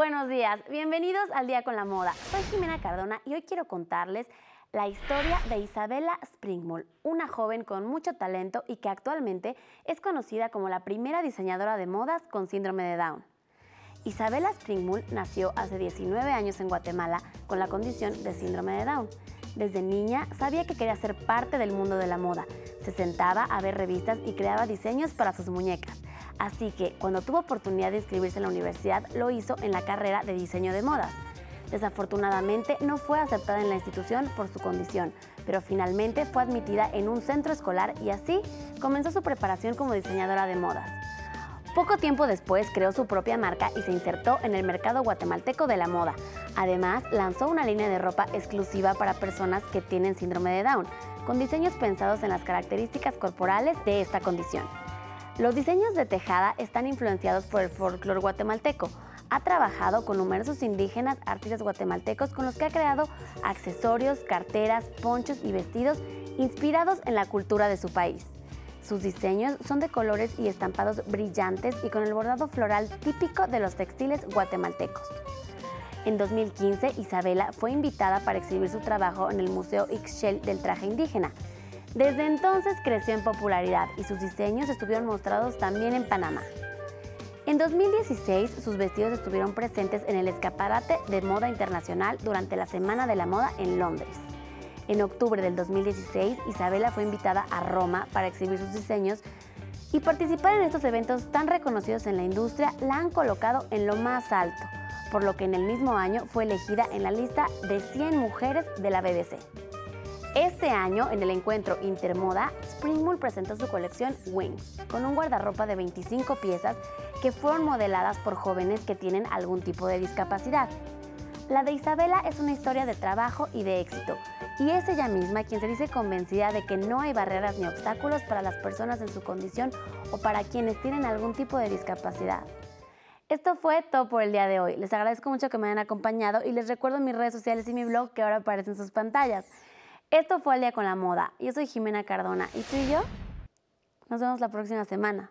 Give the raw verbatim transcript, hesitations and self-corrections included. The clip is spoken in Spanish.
Buenos días, bienvenidos al Día con la Moda. Soy Jimena Cardona y hoy quiero contarles la historia de Isabella Springmühl, una joven con mucho talento y que actualmente es conocida como la primera diseñadora de modas con síndrome de Down. Isabella Springmühl nació hace diecinueve años en Guatemala con la condición de síndrome de Down. Desde niña sabía que quería ser parte del mundo de la moda. Se sentaba a ver revistas y creaba diseños para sus muñecas. Así que, cuando tuvo oportunidad de inscribirse en la universidad, lo hizo en la carrera de diseño de modas. Desafortunadamente, no fue aceptada en la institución por su condición, pero finalmente fue admitida en un centro escolar y así comenzó su preparación como diseñadora de modas. Poco tiempo después, creó su propia marca y se insertó en el mercado guatemalteco de la moda. Además, lanzó una línea de ropa exclusiva para personas que tienen síndrome de Down, con diseños pensados en las características corporales de esta condición. Los diseños de tejada están influenciados por el folclore guatemalteco. Ha trabajado con numerosos indígenas, artistas guatemaltecos con los que ha creado accesorios, carteras, ponchos y vestidos inspirados en la cultura de su país. Sus diseños son de colores y estampados brillantes y con el bordado floral típico de los textiles guatemaltecos. En dos mil quince, Isabella fue invitada para exhibir su trabajo en el Museo Ixchel del Traje Indígena. Desde entonces creció en popularidad y sus diseños estuvieron mostrados también en Panamá. En dos mil dieciséis, sus vestidos estuvieron presentes en el escaparate de moda internacional durante la Semana de la Moda en Londres. En octubre del dos mil dieciséis, Isabella fue invitada a Roma para exhibir sus diseños y participar en estos eventos tan reconocidos en la industria la han colocado en lo más alto, por lo que en el mismo año fue elegida en la lista de cien mujeres de la B B C. Este año, en el encuentro Intermoda, Springmühl presentó su colección Wings, con un guardarropa de veinticinco piezas que fueron modeladas por jóvenes que tienen algún tipo de discapacidad. La de Isabella es una historia de trabajo y de éxito, y es ella misma quien se dice convencida de que no hay barreras ni obstáculos para las personas en su condición o para quienes tienen algún tipo de discapacidad. Esto fue todo por el día de hoy. Les agradezco mucho que me hayan acompañado y les recuerdo mis redes sociales y mi blog que ahora aparecen en sus pantallas. Esto fue el Día con la Moda. Yo soy Jimena Cardona y tú y yo nos vemos la próxima semana.